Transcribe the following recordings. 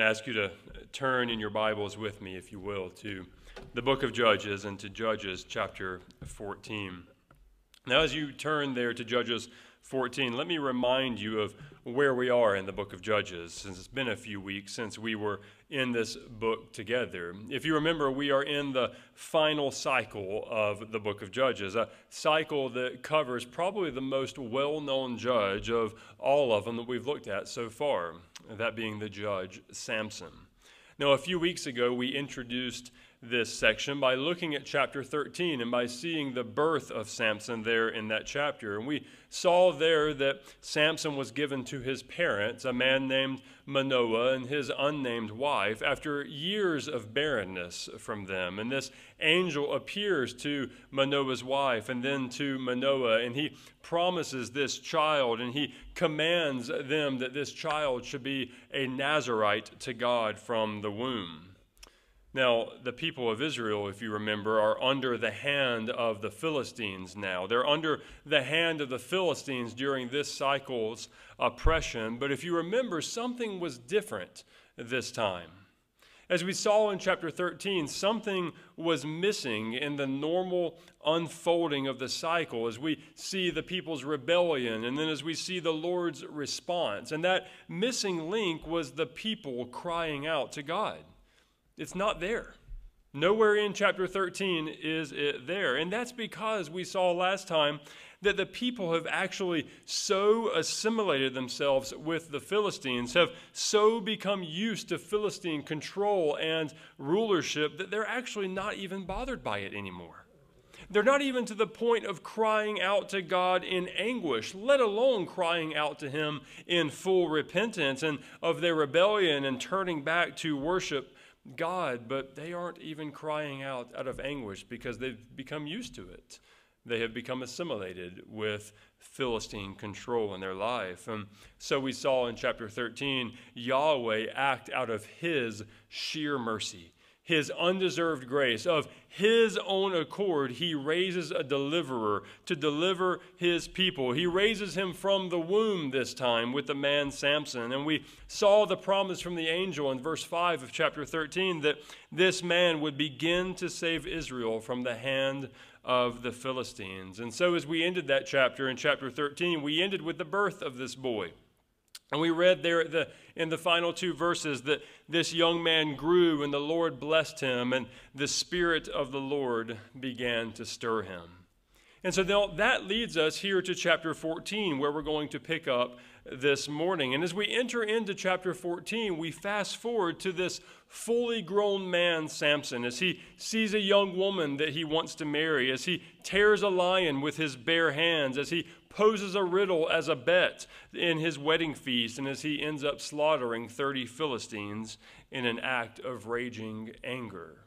going to ask you to turn in your Bibles with me, if you will, to the book of Judges and to Judges chapter 14. Now, as you turn there to Judges 14, let me remind you of where we are in the book of Judges, since it's been a few weeks since we were in this book together. If you remember, we are in the final cycle of the book of Judges, a cycle that covers probably the most well-known judge of all of them that we've looked at so far, that being the judge Samson. Now, a few weeks ago, we introduced this section by looking at chapter 13 and by seeing the birth of Samson there in that chapter. And we saw there that Samson was given to his parents, a man named Manoah and his unnamed wife, after years of barrenness from them. And this angel appears to Manoah's wife and then to Manoah, and he promises this child, and he commands them that this child should be a Nazirite to God from the womb. Now, the people of Israel, if you remember, are under the hand of the Philistines now. They're under the hand of the Philistines during this cycle's oppression. But if you remember, something was different this time. As we saw in chapter 13, something was missing in the normal unfolding of the cycle as we see the people's rebellion and then as we see the Lord's response. And that missing link was the people crying out to God. It's not there. Nowhere in chapter 13 is it there. And that's because we saw last time that the people have actually so assimilated themselves with the Philistines, have so become used to Philistine control and rulership that they're actually not even bothered by it anymore. They're not even to the point of crying out to God in anguish, let alone crying out to him in full repentance and of their rebellion and turning back to worship God, but they aren't even crying out of anguish because they've become used to it. They have become assimilated with Philistine control in their life. And so we saw in chapter 13, Yahweh act out of his sheer mercy, his undeserved grace. Of his own accord, he raises a deliverer to deliver his people. He raises him from the womb this time with the man Samson. And we saw the promise from the angel in verse 5 of chapter 13 that this man would begin to save Israel from the hand of the Philistines. And so as we ended that chapter in chapter 13, we ended with the birth of this boy. And we read there in the final two verses that this young man grew and the Lord blessed him and the Spirit of the Lord began to stir him. And so now that leads us here to chapter 14, where we're going to pick up this morning. And as we enter into chapter 14, we fast forward to this fully grown man, Samson, as he sees a young woman that he wants to marry, as he tears a lion with his bare hands, as he poses a riddle as a bet in his wedding feast, and as he ends up slaughtering 30 Philistines in an act of raging anger.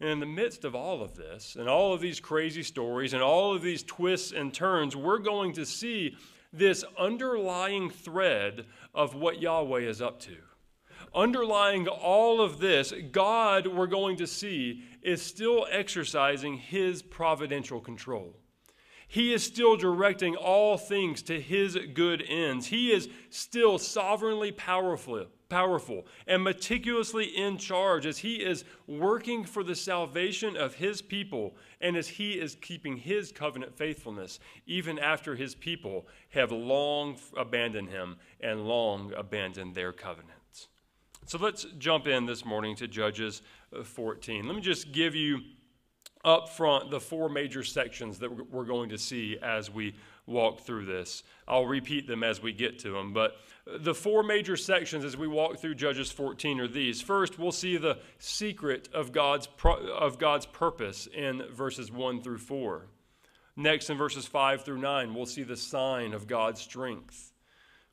And in the midst of all of this, and all of these crazy stories, and all of these twists and turns, we're going to see this underlying thread of what Yahweh is up to. Underlying all of this, God, we're going to see, is still exercising his providential control. He is still directing all things to his good ends. He is still sovereignly powerful and meticulously in charge as he is working for the salvation of his people and as he is keeping his covenant faithfulness even after his people have long abandoned him and long abandoned their covenants. So let's jump in this morning to Judges 14. Let me just give you up front the four major sections that we're going to see as we walk through this. I'll repeat them as we get to them, but the four major sections as we walk through Judges 14 are these. First, we'll see the secret of God's purpose in verses 1 through 4. Next, in verses 5 through 9, we'll see the sign of God's strength.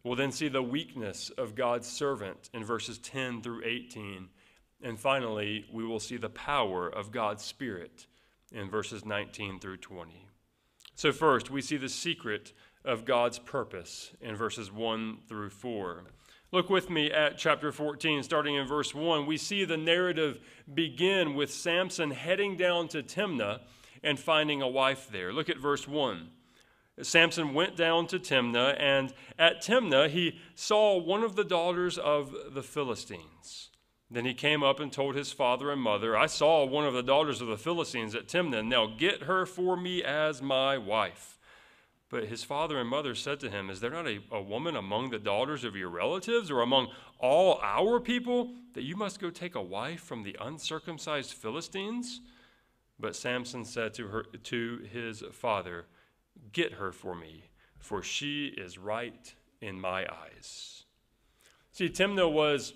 We'll then see the weakness of God's servant in verses 10 through 18. And finally, we will see the power of God's Spirit in verses 19 through 20. So first, we see the secret of God's purpose in verses 1 through 4. Look with me at chapter 14, starting in verse 1. We see the narrative begin with Samson heading down to Timnah and finding a wife there. Look at verse 1. Samson went down to Timnah, and at Timnah he saw one of the daughters of the Philistines. Then he came up and told his father and mother, I saw one of the daughters of the Philistines at Timnah. Now get her for me as my wife. But his father and mother said to him, is there not a woman among the daughters of your relatives or among all our people that you must go take a wife from the uncircumcised Philistines? But Samson said to his father, get her for me, for she is right in my eyes. See, Timnah was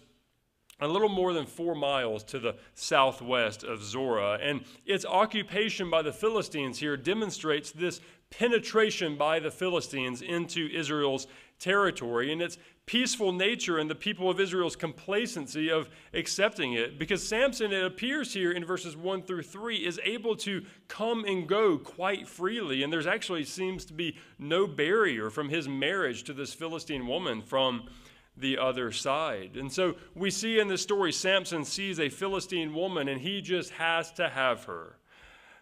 a little more than 4 miles to the southwest of Zorah, and its occupation by the Philistines here demonstrates this penetration by the Philistines into Israel's territory and its peaceful nature and the people of Israel's complacency of accepting it. Because Samson, it appears here in verses 1 through 3, is able to come and go quite freely. And there's actually seems to be no barrier from his marriage to this Philistine woman from the other side. And so we see in this story, Samson sees a Philistine woman and he just has to have her.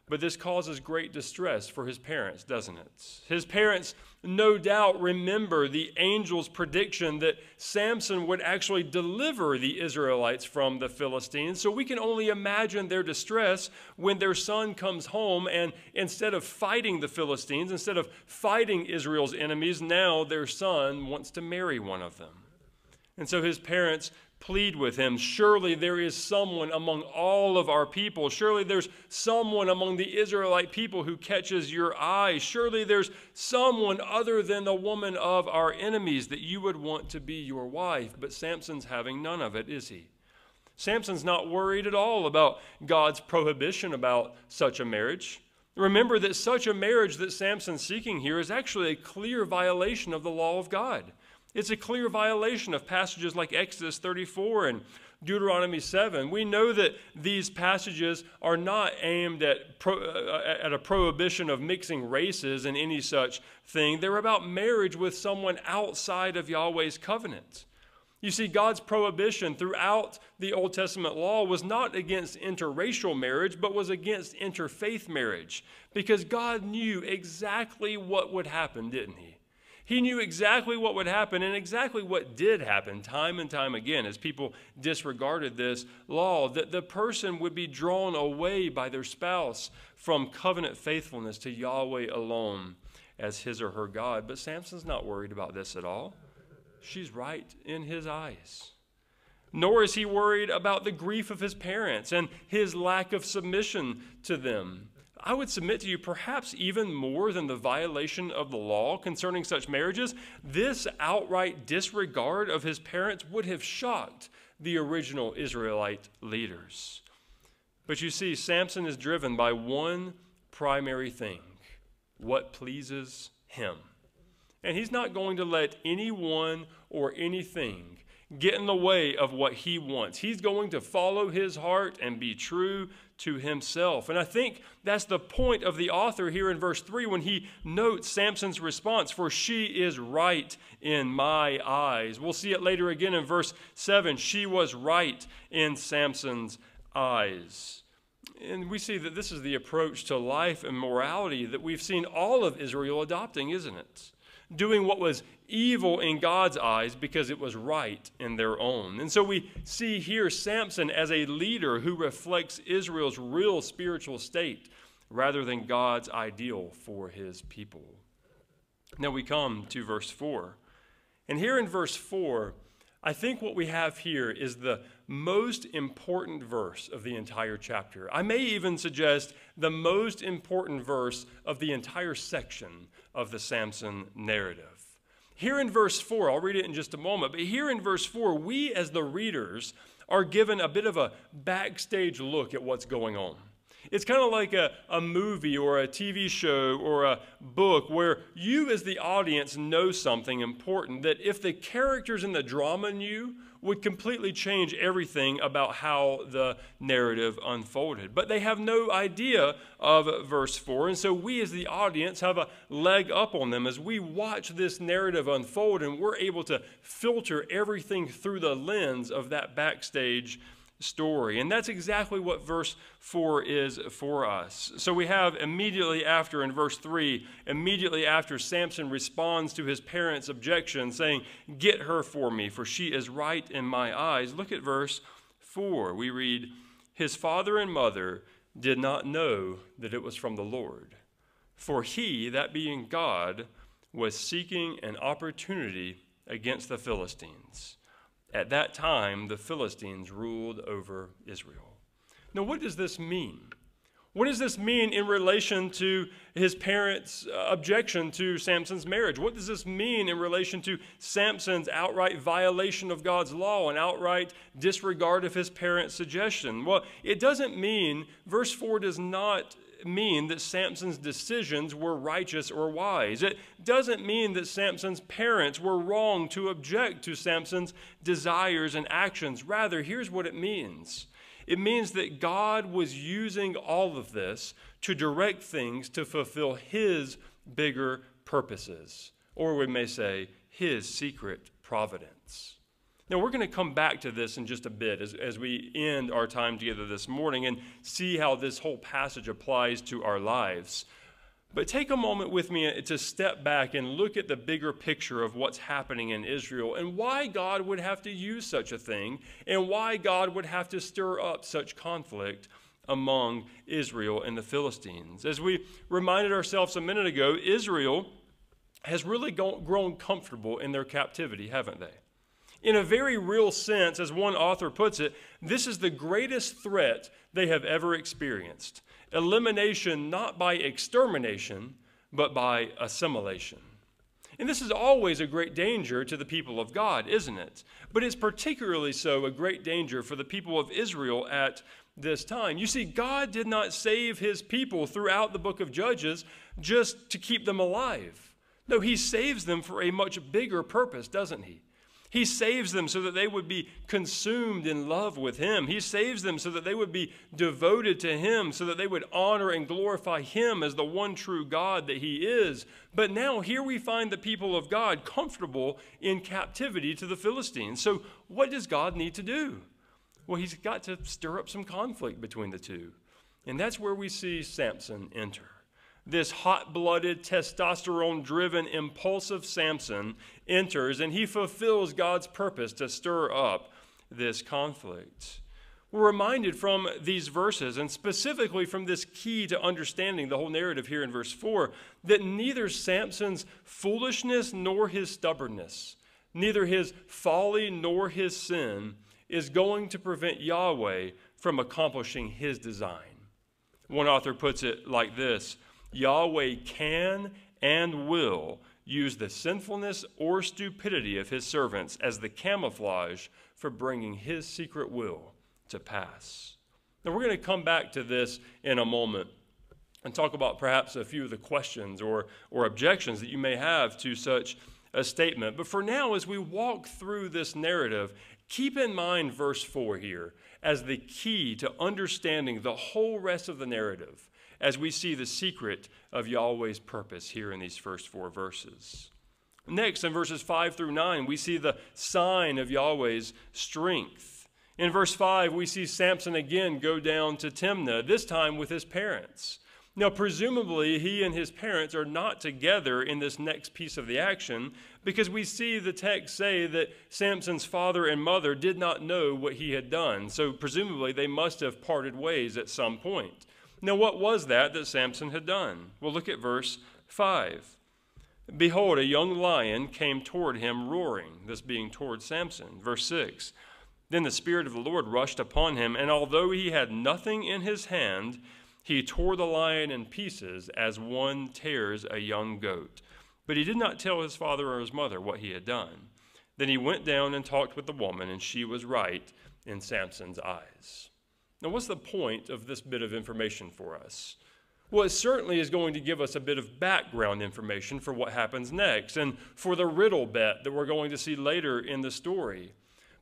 But this causes great distress for his parents, doesn't it? His parents, no doubt, remember the angel's prediction that Samson would actually deliver the Israelites from the Philistines. So we can only imagine their distress when their son comes home and instead of fighting the Philistines, instead of fighting Israel's enemies, now their son wants to marry one of them. And so his parents plead with him, surely there is someone among all of our people. Surely there's someone among the Israelite people who catches your eye. Surely there's someone other than the woman of our enemies that you would want to be your wife. But Samson's having none of it, is he? Samson's not worried at all about God's prohibition about such a marriage. Remember that such a marriage that Samson's seeking here is actually a clear violation of the law of God. It's a clear violation of passages like Exodus 34 and Deuteronomy 7. We know that these passages are not aimed at a prohibition of mixing races and any such thing. They're about marriage with someone outside of Yahweh's covenant. You see, God's prohibition throughout the Old Testament law was not against interracial marriage, but was against interfaith marriage, because God knew exactly what would happen, didn't he? He knew exactly what would happen and exactly what did happen time and time again as people disregarded this law, that the person would be drawn away by their spouse from covenant faithfulness to Yahweh alone as his or her God. But Samson's not worried about this at all. She's right in his eyes. Nor is he worried about the grief of his parents and his lack of submission to them. I would submit to you, perhaps even more than the violation of the law concerning such marriages, this outright disregard of his parents would have shocked the original Israelite leaders. But you see, Samson is driven by one primary thing, what pleases him. And he's not going to let anyone or anything get in the way of what he wants. He's going to follow his heart and be true to himself. And I think that's the point of the author here in verse 3 when he notes Samson's response, for she is right in my eyes. We'll see it later again in verse 7. She was right in Samson's eyes. And we see that this is the approach to life and morality that we've seen all of Israel adopting, isn't it? Doing what was evil in God's eyes because it was right in their own. And so we see here Samson as a leader who reflects Israel's real spiritual state rather than God's ideal for his people. Now we come to verse 4. And here in verse 4, I think what we have here is the most important verse of the entire chapter. I may even suggest the most important verse of the entire section of the Samson narrative. Here in verse 4, I'll read it in just a moment, but here in verse 4, we as the readers are given a bit of a backstage look at what's going on. It's kind of like a movie or a TV show or a book where you as the audience know something important that if the characters in the drama knew would completely change everything about how the narrative unfolded. But they have no idea of verse 4, and so we as the audience have a leg up on them as we watch this narrative unfold, and we're able to filter everything through the lens of that backstage story. And that's exactly what verse 4 is for us. So we have immediately after, in verse 3, immediately after Samson responds to his parents' objection, saying, "Get her for me, for she is right in my eyes." Look at verse 4. We read, "His father and mother did not know that it was from the Lord, for he," that being God, "was seeking an opportunity against the Philistines. At that time, the Philistines ruled over Israel." Now, what does this mean? What does this mean in relation to his parents' objection to Samson's marriage? What does this mean in relation to Samson's outright violation of God's law and outright disregard of his parents' suggestion? Well, it doesn't mean, verse 4 does not mean that Samson's decisions were righteous or wise. It doesn't mean that Samson's parents were wrong to object to Samson's desires and actions. Rather, here's what it means. It means that God was using all of this to direct things to fulfill his bigger purposes, or we may say his secret providence. Now, we're going to come back to this in just a bit as we end our time together this morning and see how this whole passage applies to our lives. But take a moment with me to step back and look at the bigger picture of what's happening in Israel and why God would have to use such a thing and why God would have to stir up such conflict among Israel and the Philistines. As we reminded ourselves a minute ago, Israel has really grown comfortable in their captivity, haven't they? In a very real sense, as one author puts it, this is the greatest threat they have ever experienced. Elimination not by extermination, but by assimilation. And this is always a great danger to the people of God, isn't it? But it's particularly so a great danger for the people of Israel at this time. You see, God did not save his people throughout the book of Judges just to keep them alive. No, he saves them for a much bigger purpose, doesn't he? He saves them so that they would be consumed in love with him. He saves them so that they would be devoted to him, so that they would honor and glorify him as the one true God that he is. But now here we find the people of God comfortable in captivity to the Philistines. So what does God need to do? Well, he's got to stir up some conflict between the two. And that's where we see Samson enter. This hot-blooded, testosterone-driven, impulsive Samson enters, and he fulfills God's purpose to stir up this conflict. We're reminded from these verses, and specifically from this key to understanding the whole narrative here in verse 4, that neither Samson's foolishness nor his stubbornness, neither his folly nor his sin, is going to prevent Yahweh from accomplishing his design. One author puts it like this: Yahweh can and will use the sinfulness or stupidity of his servants as the camouflage for bringing his secret will to pass. Now, we're going to come back to this in a moment and talk about perhaps a few of the questions or objections that you may have to such a statement. But for now, as we walk through this narrative, keep in mind verse 4 here as the key to understanding the whole rest of the narrative, as we see the secret of Yahweh's purpose here in these first four verses. Next, in verses 5 through 9, we see the sign of Yahweh's strength. In verse 5, we see Samson again go down to Timnah, this time with his parents. Now, presumably, he and his parents are not together in this next piece of the action, because we see the text say that Samson's father and mother did not know what he had done. So presumably, they must have parted ways at some point. Now, what was that Samson had done? Well, look at verse 5. "Behold, a young lion came toward him roaring," this being toward Samson. Verse 6, "Then the Spirit of the Lord rushed upon him, and although he had nothing in his hand, he tore the lion in pieces as one tears a young goat. But he did not tell his father or his mother what he had done. Then he went down and talked with the woman, and she was right in Samson's eyes." Now, what's the point of this bit of information for us? Well, it certainly is going to give us a bit of background information for what happens next and for the riddle bet that we're going to see later in the story.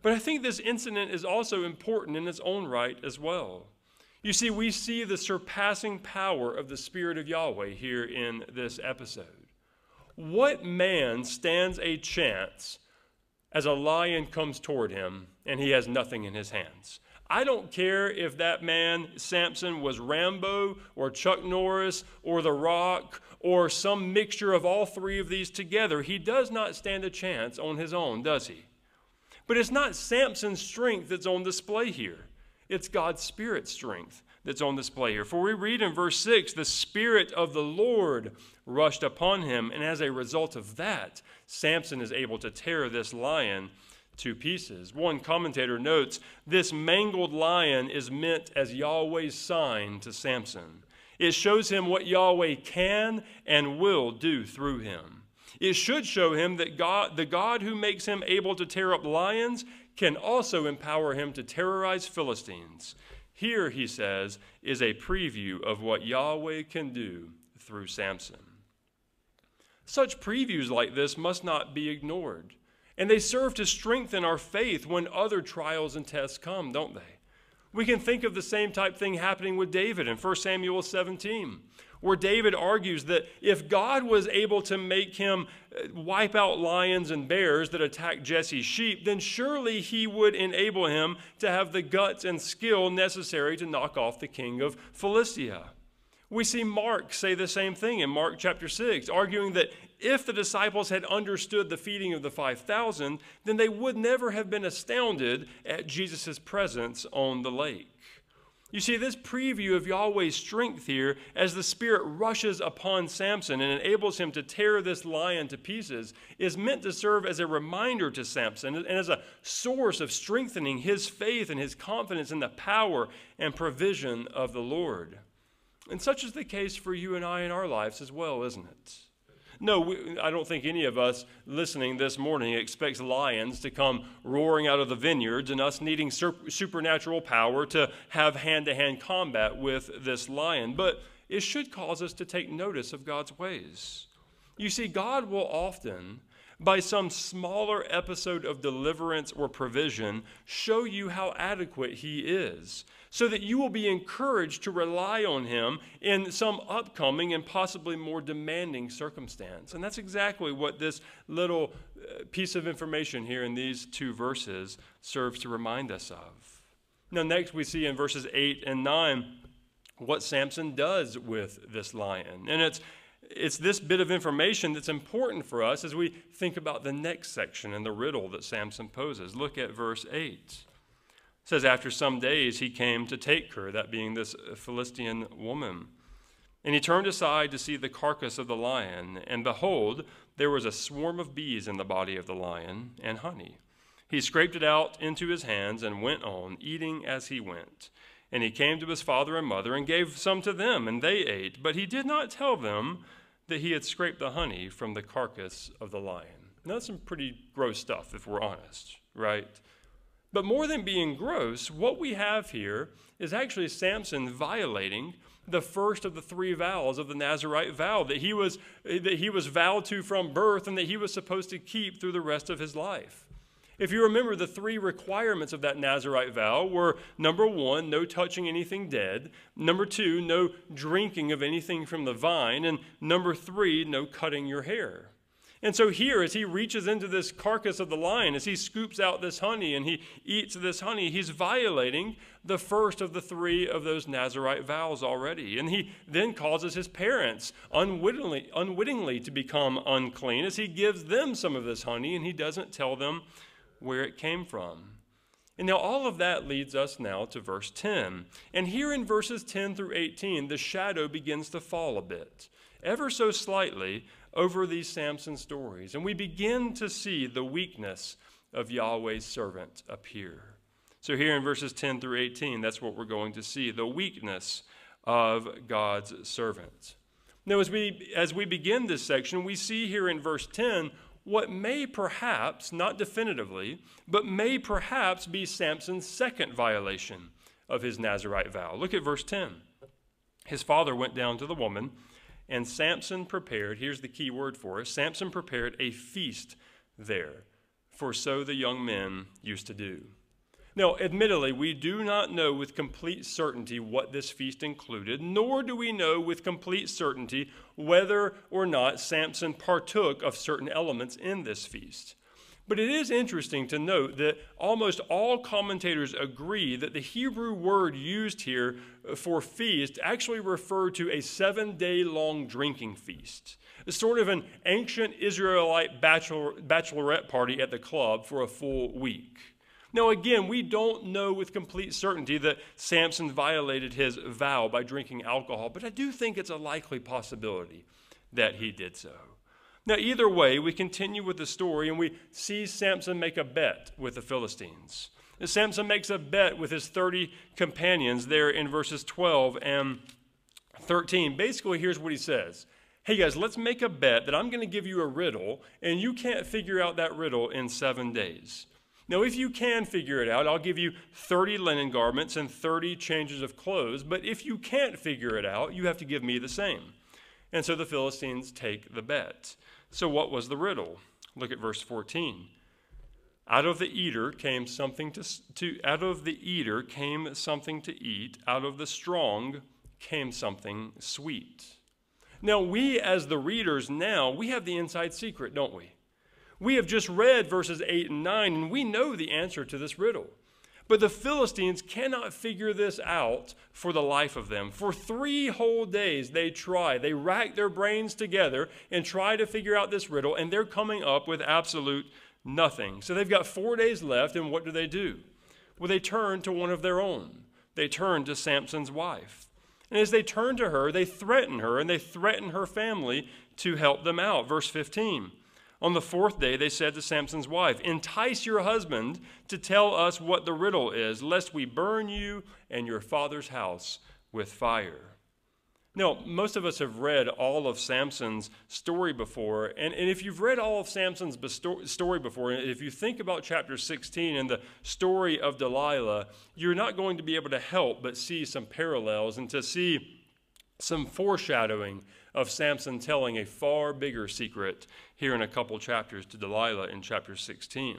But I think this incident is also important in its own right as well. You see, we see the surpassing power of the Spirit of Yahweh here in this episode. What man stands a chance as a lion comes toward him and he has nothing in his hands? I don't care if that man, Samson, was Rambo or Chuck Norris or The Rock or some mixture of all three of these together. He does not stand a chance on his own, does he? But it's not Samson's strength that's on display here. It's God's Spirit's strength that's on display here. For we read in verse 6, the Spirit of the Lord rushed upon him, and as a result of that, Samson is able to tear this lion to pieces. One commentator notes, this mangled lion is meant as Yahweh's sign to Samson. It shows him what Yahweh can and will do through him. It should show him that God, the God who makes him able to tear up lions, can also empower him to terrorize Philistines. Here, he says, is a preview of what Yahweh can do through Samson. Such previews like this must not be ignored, and they serve to strengthen our faith when other trials and tests come, don't they? We can think of the same type thing happening with David in 1 Samuel 17. Where David argues that if God was able to make him wipe out lions and bears that attack Jesse's sheep, then surely he would enable him to have the guts and skill necessary to knock off the king of Philistia. We see Mark say the same thing in Mark chapter 6, arguing that if the disciples had understood the feeding of the 5,000, then they would never have been astounded at Jesus' presence on the lake. You see, this preview of Yahweh's strength here as the Spirit rushes upon Samson and enables him to tear this lion to pieces is meant to serve as a reminder to Samson and as a source of strengthening his faith and his confidence in the power and provision of the Lord. And such is the case for you and I in our lives as well, isn't it? No, I don't think any of us listening this morning expects lions to come roaring out of the vineyards and us needing supernatural power to have hand-to-hand combat with this lion. But it should cause us to take notice of God's ways. You see, God will often, by some smaller episode of deliverance or provision, show you how adequate he is, so that you will be encouraged to rely on him in some upcoming and possibly more demanding circumstance. And that's exactly what this little piece of information here in these two verses serves to remind us of. Now, next we see in verses 8 and 9 what Samson does with this lion. And it's this bit of information that's important for us as we think about the next section and the riddle that Samson poses. Look at verse 8. It says, after some days he came to take her, that being this Philistine woman. And he turned aside to see the carcass of the lion, and behold, there was a swarm of bees in the body of the lion, and honey. He scraped it out into his hands and went on, eating as he went. And he came to his father and mother and gave some to them, and they ate. But he did not tell them that he had scraped the honey from the carcass of the lion. Now, that's some pretty gross stuff, if we're honest, right? But more than being gross, what we have here is actually Samson violating the first of the three vows of the Nazirite vow that he was vowed to from birth and that he was supposed to keep through the rest of his life. If you remember, the three requirements of that Nazirite vow were, number one, no touching anything dead, number two, no drinking of anything from the vine, and number three, no cutting your hair. And so here, as he reaches into this carcass of the lion, as he scoops out this honey and he eats this honey, he's violating the first of the three of those Nazirite vows already. And he then causes his parents unwittingly to become unclean as he gives them some of this honey and he doesn't tell them where it came from. And now all of that leads us now to verse 10. And here in verses 10 through 18, the shadow begins to fall a bit, ever so slightly, over these Samson stories, and we begin to see the weakness of Yahweh's servant appear. So here in verses 10 through 18, that's what we're going to see, the weakness of God's servant. Now, as we begin this section, we see here in verse 10 what may perhaps, not definitively, but may perhaps be Samson's second violation of his Nazirite vow. Look at verse 10. His father went down to the woman, and Samson prepared, here's the key word for us, Samson prepared a feast there, for so the young men used to do. Now, admittedly, we do not know with complete certainty what this feast included, nor do we know with complete certainty whether or not Samson partook of certain elements in this feast. But it is interesting to note that almost all commentators agree that the Hebrew word used here for feast actually referred to a 7-day-long drinking feast. It's sort of an ancient Israelite bachelorette party at the club for a full week. Now again, we don't know with complete certainty that Samson violated his vow by drinking alcohol, but I do think it's a likely possibility that he did so. Now, either way, we continue with the story and we see Samson make a bet with the Philistines. And Samson makes a bet with his 30 companions there in verses 12 and 13. Basically, here's what he says. Hey guys, let's make a bet that I'm going to give you a riddle and you can't figure out that riddle in 7 days. Now, if you can figure it out, I'll give you 30 linen garments and 30 changes of clothes. But if you can't figure it out, you have to give me the same. And so the Philistines take the bet. So what was the riddle? Look at verse 14. Out of the eater came something to eat. Out of the strong came something sweet. Now we as the readers now, we have the inside secret, don't we? We have just read verses 8 and 9, and we know the answer to this riddle. But the Philistines cannot figure this out for the life of them. For 3 whole days they try. They rack their brains together and try to figure out this riddle, and they're coming up with absolute nothing. So they've got 4 days left, and what do? Well, they turn to one of their own. They turn to Samson's wife. And as they turn to her, they threaten her, and they threaten her family to help them out. Verse 15. On the 4th day, they said to Samson's wife, "Entice your husband to tell us what the riddle is, lest we burn you and your father's house with fire." Now, most of us have read all of Samson's story before, and if you've read all of Samson's story before, and if you think about chapter 16 and the story of Delilah, you're not going to be able to help but see some parallels and to see some foreshadowing of Samson telling a far bigger secret here in a couple chapters to Delilah in chapter 16.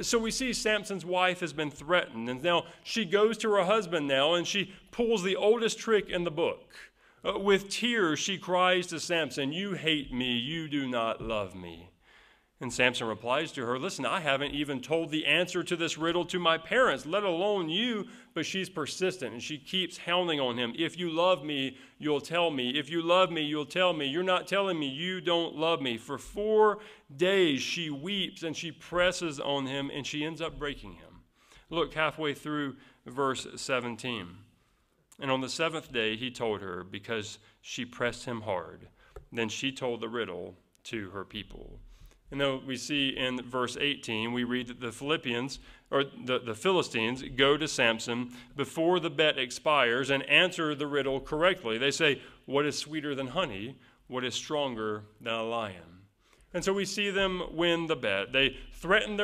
So we see Samson's wife has been threatened, and now she goes to her husband now, and she pulls the oldest trick in the book. With tears, she cries to Samson, "You hate me, you do not love me." And Samson replies to her, "Listen, I haven't even told the answer to this riddle to my parents, let alone you." But she's persistent, and she keeps hounding on him. "If you love me, you'll tell me. If you love me, you'll tell me. You're not telling me. You don't love me." For 4 days, she weeps, and she presses on him, and she ends up breaking him. Look halfway through verse 17. "And on the 7th day, he told her, because she pressed him hard. Then she told the riddle to her people." And though we see in verse 18, we read that the Philistines go to Samson before the bet expires and answer the riddle correctly. They say, "What is sweeter than honey? What is stronger than a lion?" And so we see them win the bet. They threaten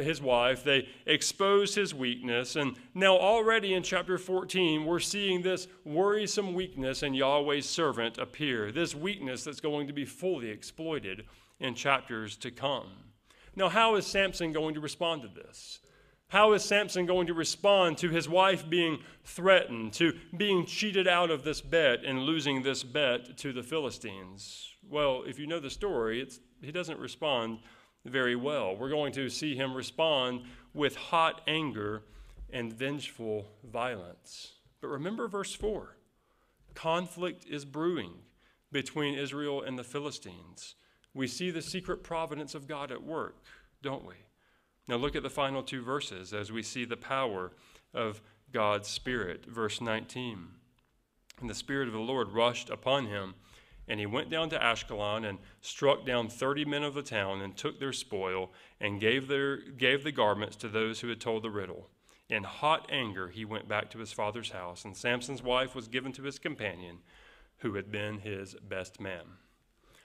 his wife. They expose his weakness. And now already in chapter 14, we're seeing this worrisome weakness in Yahweh's servant appear, this weakness that's going to be fully exploited in chapters to come. Now, how is Samson going to respond to this? How is Samson going to respond to his wife being threatened, to being cheated out of this bet and losing this bet to the Philistines? Well, if you know the story, he doesn't respond very well. We're going to see him respond with hot anger and vengeful violence. But remember verse 4. Conflict is brewing between Israel and the Philistines. We see the secret providence of God at work, don't we? Now look at the final 2 verses as we see the power of God's Spirit. Verse 19, "And the Spirit of the Lord rushed upon him, and he went down to Ashkelon and struck down 30 men of the town and took their spoil and gave the garments to those who had told the riddle. In hot anger he went back to his father's house, and Samson's wife was given to his companion, who had been his best man."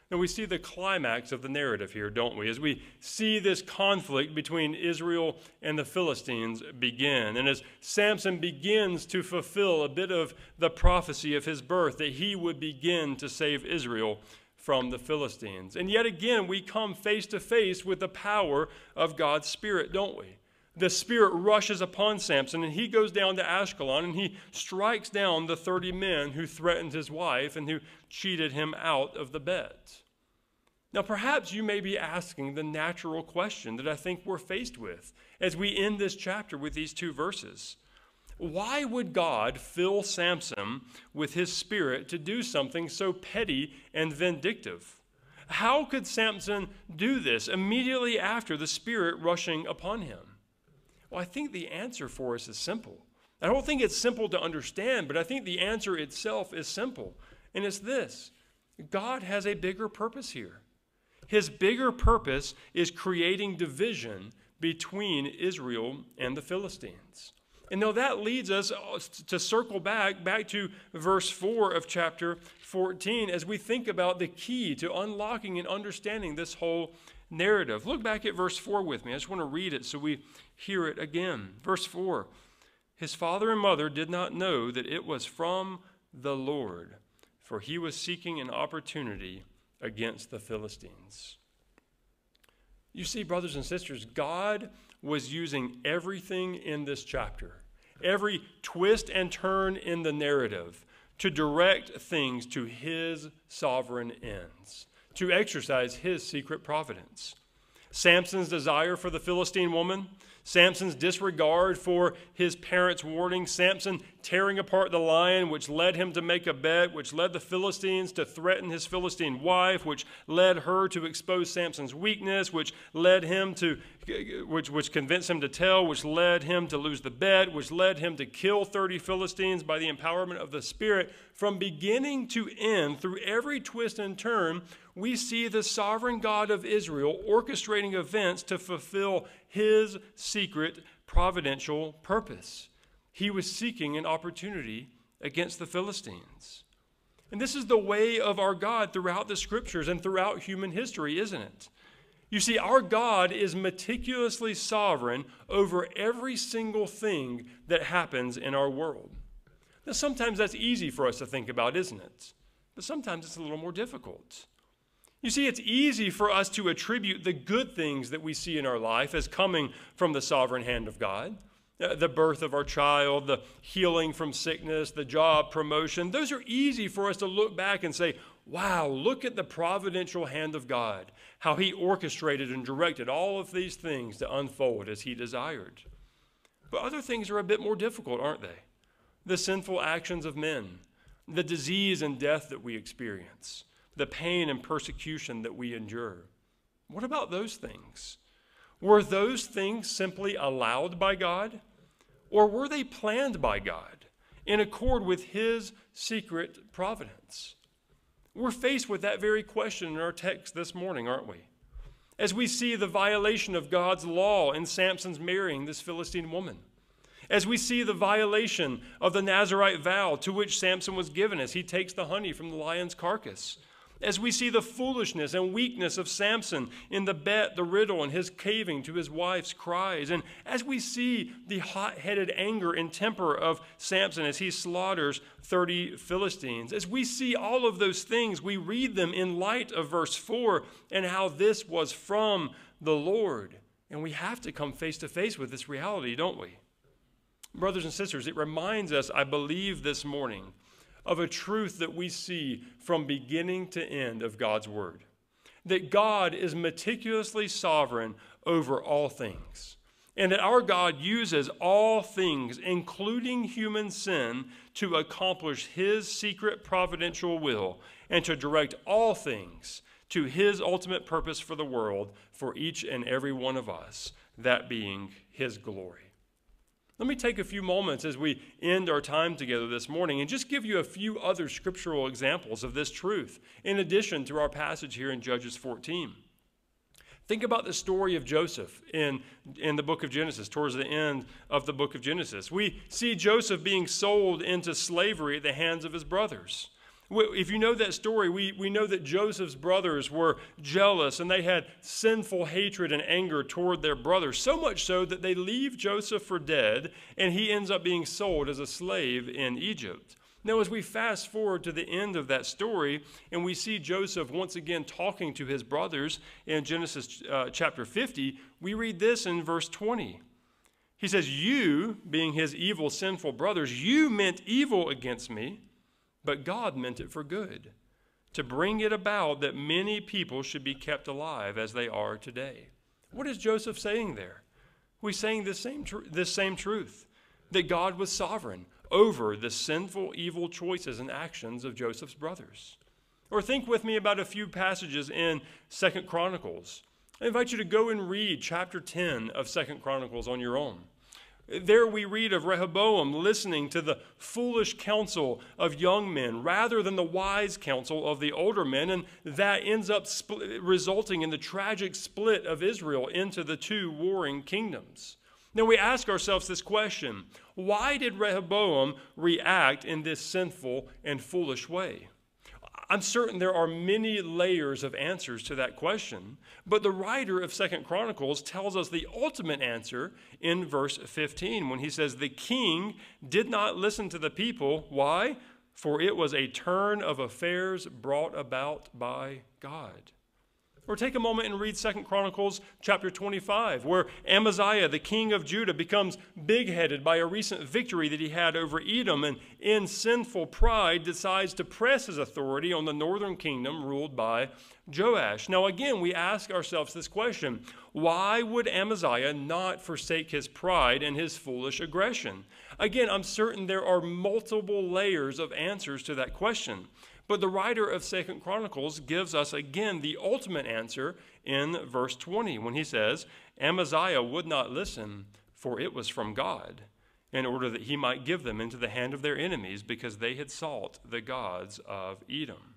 Now we see the climax of the narrative here, don't we? As we see this conflict between Israel and the Philistines begin. And as Samson begins to fulfill a bit of the prophecy of his birth, that he would begin to save Israel from the Philistines. And yet again, we come face to face with the power of God's Spirit, don't we? The Spirit rushes upon Samson, and he goes down to Ashkelon, and he strikes down the 30 men who threatened his wife and who cheated him out of the bet. Now, perhaps you may be asking the natural question that I think we're faced with as we end this chapter with these two verses. Why would God fill Samson with his spirit to do something so petty and vindictive? How could Samson do this immediately after the spirit rushing upon him? Well, I think the answer for us is simple. I don't think it's simple to understand, but I think the answer itself is simple. And it's this: God has a bigger purpose here. His bigger purpose is creating division between Israel and the Philistines. And now that leads us to circle back to verse 4 of chapter 14 as we think about the key to unlocking and understanding this whole narrative. Look back at verse 4 with me. I just want to read it so we hear it again. Verse 4, his father and mother did not know that it was from the Lord, for he was seeking an opportunity against the Philistines. You see, brothers and sisters, God was using everything in this chapter, every twist and turn in the narrative, to direct things to his sovereign ends, to exercise his secret providence. Samson's desire for the Philistine woman, Samson's disregard for his parents' warning, Samson tearing apart the lion, which led him to make a bet, which led the Philistines to threaten his Philistine wife, which led her to expose Samson's weakness, which led him to, which convinced him to tell, which led him to lose the bet, which led him to kill 30 Philistines by the empowerment of the Spirit. From beginning to end, through every twist and turn, we see the sovereign God of Israel orchestrating events to fulfill his secret providential purpose. He was seeking an opportunity against the Philistines. And this is the way of our God throughout the scriptures and throughout human history, isn't it? You see, our God is meticulously sovereign over every single thing that happens in our world. Now, sometimes that's easy for us to think about, isn't it? But sometimes it's a little more difficult. You see, it's easy for us to attribute the good things that we see in our life as coming from the sovereign hand of God. The birth of our child, the healing from sickness, the job promotion. Those are easy for us to look back and say, wow, look at the providential hand of God, how he orchestrated and directed all of these things to unfold as he desired. But other things are a bit more difficult, aren't they? The sinful actions of men, the disease and death that we experience, the pain and persecution that we endure. What about those things? Were those things simply allowed by God? Or were they planned by God in accord with his secret providence? We're faced with that very question in our text this morning, aren't we? As we see the violation of God's law in Samson's marrying this Philistine woman. As we see the violation of the Nazirite vow to which Samson was given as he takes the honey from the lion's carcass. As we see the foolishness and weakness of Samson in the bet, the riddle, and his caving to his wife's cries. And as we see the hot-headed anger and temper of Samson as he slaughters 30 Philistines. As we see all of those things, we read them in light of verse 4 and how this was from the Lord. And we have to come face to face with this reality, don't we? Brothers and sisters, it reminds us, I believe this morning, of a truth that we see from beginning to end of God's word. That God is meticulously sovereign over all things. And that our God uses all things, including human sin, to accomplish his secret providential will and to direct all things to his ultimate purpose for the world, for each and every one of us, that being his glory. Let me take a few moments as we end our time together this morning and just give you a few other scriptural examples of this truth, in addition to our passage here in Judges 14. Think about the story of Joseph in the book of Genesis, towards the end of the book of Genesis. We see Joseph being sold into slavery at the hands of his brothers. If you know that story, we know that Joseph's brothers were jealous and they had sinful hatred and anger toward their brother, so much so that they leave Joseph for dead and he ends up being sold as a slave in Egypt. Now, as we fast forward to the end of that story and we see Joseph once again talking to his brothers in Genesis chapter 50, we read this in verse 20. He says, "You," being his evil, sinful brothers, "you meant evil against me, but God meant it for good, to bring it about that many people should be kept alive as they are today. What is Joseph saying there? Well, he's saying this same truth, that God was sovereign over the sinful, evil choices and actions of Joseph's brothers. Or think with me about a few passages in 2 Chronicles. I invite you to go and read chapter 10 of 2 Chronicles on your own. There we read of Rehoboam listening to the foolish counsel of young men rather than the wise counsel of the older men, and that ends up resulting in the tragic split of Israel into the two warring kingdoms. Now we ask ourselves this question: why did Rehoboam react in this sinful and foolish way? I'm certain there are many layers of answers to that question, but the writer of 2 Chronicles tells us the ultimate answer in verse 15 when he says, "The king did not listen to the people." Why? "For it was a turn of affairs brought about by God." Or take a moment and read 2 Chronicles chapter 25, where Amaziah, the king of Judah, becomes big-headed by a recent victory that he had over Edom, and in sinful pride decides to press his authority on the northern kingdom ruled by Joash. Now again, we ask ourselves this question: why would Amaziah not forsake his pride and his foolish aggression? Again, I'm certain there are multiple layers of answers to that question. But the writer of 2 Chronicles gives us again the ultimate answer in verse 20 when he says, "Amaziah would not listen, for it was from God, in order that he might give them into the hand of their enemies, because they had sought the gods of Edom."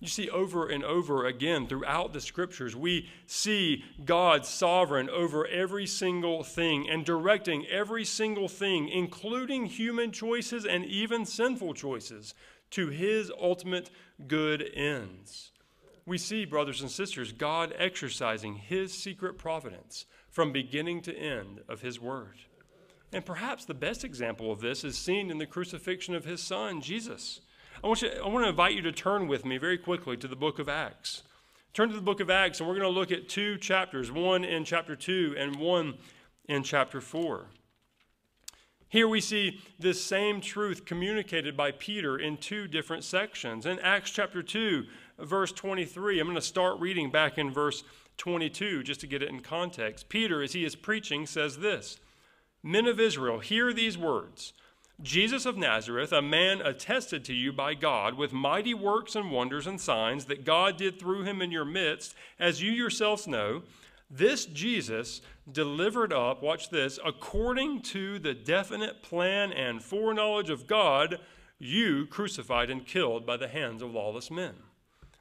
You see, over and over again throughout the scriptures, we see God sovereign over every single thing and directing every single thing, including human choices and even sinful choices, to his ultimate good ends. We see, brothers and sisters, God exercising his secret providence from beginning to end of his word. And perhaps the best example of this is seen in the crucifixion of his son, Jesus. I want to invite you to turn with me very quickly to the book of Acts. Turn to the book of Acts, and we're going to look at two chapters, one in chapter 2 and one in chapter 4. Here we see this same truth communicated by Peter in two different sections. In Acts chapter 2, verse 23, I'm going to start reading back in verse 22 just to get it in context. Peter, as he is preaching, says this: "Men of Israel, hear these words. Jesus of Nazareth, a man attested to you by God with mighty works and wonders and signs that God did through him in your midst, as you yourselves know. This Jesus delivered up," watch this, "according to the definite plan and foreknowledge of God, you crucified and killed by the hands of lawless men."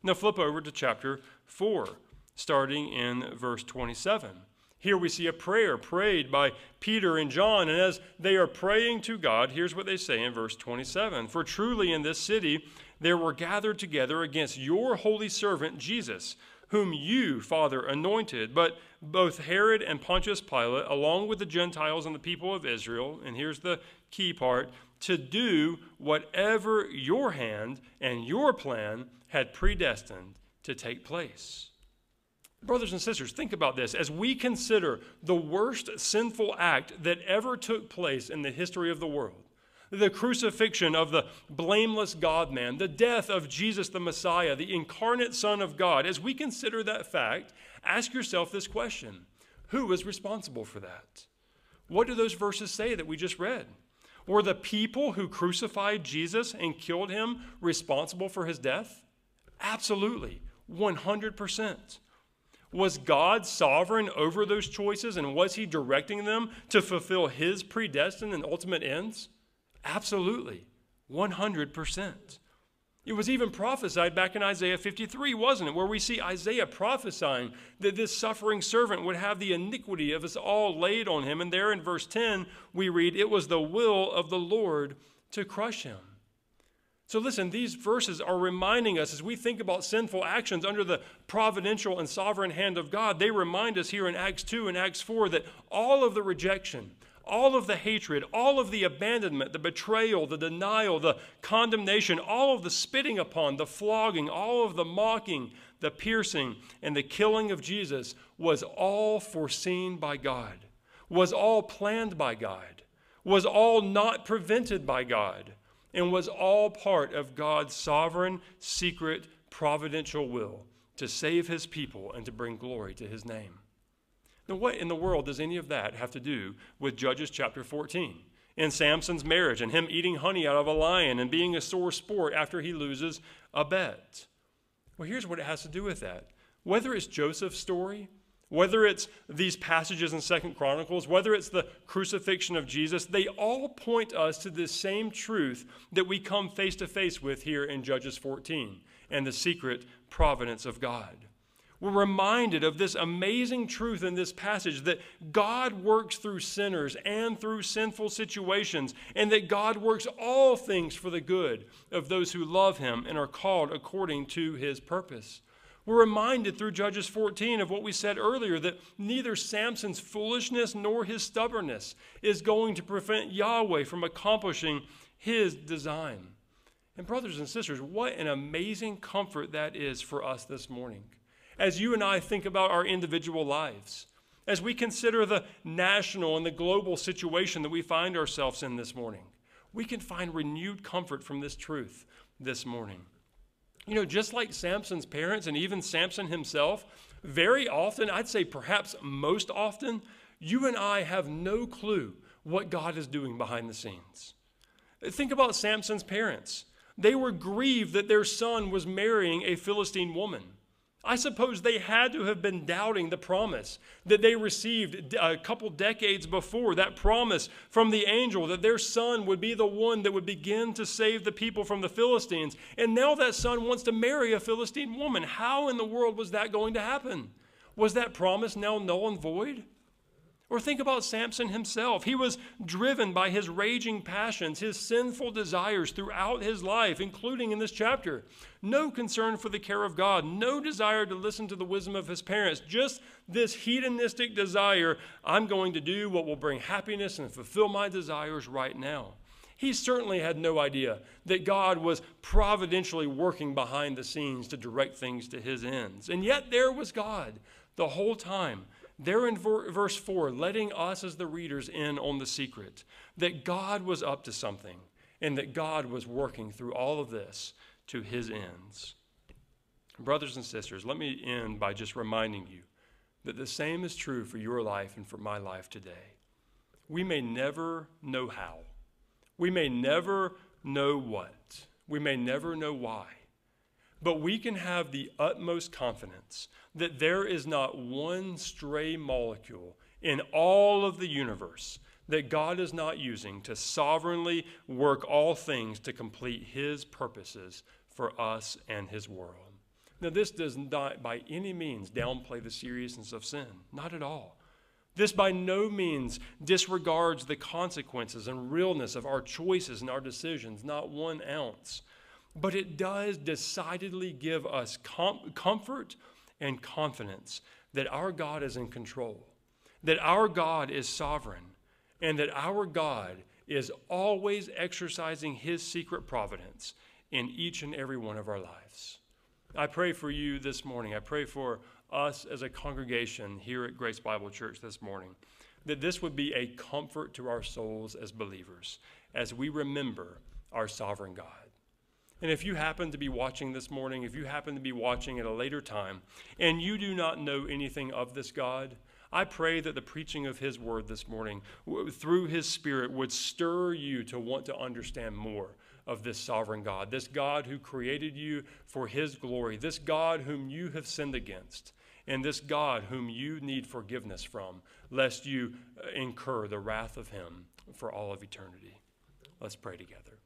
Now flip over to chapter 4, starting in verse 27. Here we see a prayer prayed by Peter and John, and as they are praying to God, here's what they say in verse 27. "For truly in this city there were gathered together against your holy servant Jesus, whom you, Father, anointed, but both Herod and Pontius Pilate, along with the Gentiles and the people of Israel," and here's the key part, "to do whatever your hand and your plan had predestined to take place." Brothers and sisters, think about this. As we consider the worst sinful act that ever took place in the history of the world, the crucifixion of the blameless God-man, the death of Jesus the Messiah, the incarnate Son of God, as we consider that fact, ask yourself this question: who is responsible for that? What do those verses say that we just read? Were the people who crucified Jesus and killed him responsible for his death? Absolutely, 100%. Was God sovereign over those choices, and was he directing them to fulfill his predestined and ultimate ends? Absolutely, 100%. It was even prophesied back in Isaiah 53, wasn't it, where we see Isaiah prophesying that this suffering servant would have the iniquity of us all laid on him. And there in verse 10, we read, "It was the will of the Lord to crush him." So listen, these verses are reminding us, as we think about sinful actions under the providential and sovereign hand of God, they remind us here in Acts 2 and Acts 4 that all of the rejection, all of the hatred, all of the abandonment, the betrayal, the denial, the condemnation, all of the spitting upon, the flogging, all of the mocking, the piercing, and the killing of Jesus was all foreseen by God, was all planned by God, was all not prevented by God. and was all part of God's sovereign, secret, providential will to save his people and to bring glory to his name. Now, what in the world does any of that have to do with Judges chapter 14? In Samson's marriage and him eating honey out of a lion and being a sore sport after he loses a bet. Well, here's what it has to do with that. Whether it's Joseph's story, whether it's these passages in 2 Chronicles, whether it's the crucifixion of Jesus, they all point us to this same truth that we come face to face with here in Judges 14 and the secret providence of God. We're reminded of this amazing truth in this passage that God works through sinners and through sinful situations, and that God works all things for the good of those who love him and are called according to his purpose. We're reminded through Judges 14 of what we said earlier, that neither Samson's foolishness nor his stubbornness is going to prevent Yahweh from accomplishing his design. And brothers and sisters, what an amazing comfort that is for us this morning. As you and I think about our individual lives, as we consider the national and the global situation that we find ourselves in this morning, we can find renewed comfort from this truth this morning. You know, just like Samson's parents and even Samson himself, very often, I'd say perhaps most often, you and I have no clue what God is doing behind the scenes. Think about Samson's parents. They were grieved that their son was marrying a Philistine woman. I suppose they had to have been doubting the promise that they received a couple decades before, that promise from the angel that their son would be the one that would begin to save the people from the Philistines. And now that son wants to marry a Philistine woman. How in the world was that going to happen? Was that promise now null and void? Or think about Samson himself. He was driven by his raging passions, his sinful desires throughout his life, including in this chapter. No concern for the care of God, no desire to listen to the wisdom of his parents, just this hedonistic desire, I'm going to do what will bring happiness and fulfill my desires right now. He certainly had no idea that God was providentially working behind the scenes to direct things to his ends. And yet there was God the whole time. There in verse 4, letting us as the readers in on the secret, that God was up to something and that God was working through all of this to his ends. Brothers and sisters, let me end by just reminding you that the same is true for your life and for my life today. We may never know how. We may never know what. We may never know why. But we can have the utmost confidence that there is not one stray molecule in all of the universe that God is not using to sovereignly work all things to complete his purposes for us and his world. Now, this does not by any means downplay the seriousness of sin, not at all. This by no means disregards the consequences and realness of our choices and our decisions, not one ounce. But it does decidedly give us comfort and confidence that our God is in control, that our God is sovereign, and that our God is always exercising his secret providence in each and every one of our lives. I pray for you this morning. I pray for us as a congregation here at Grace Bible Church this morning, that this would be a comfort to our souls as believers as we remember our sovereign God. And if you happen to be watching this morning, if you happen to be watching at a later time, and you do not know anything of this God, I pray that the preaching of his word this morning, through his spirit, would stir you to want to understand more of this sovereign God, this God who created you for his glory, this God whom you have sinned against, and this God whom you need forgiveness from, lest you incur the wrath of him for all of eternity. Let's pray together.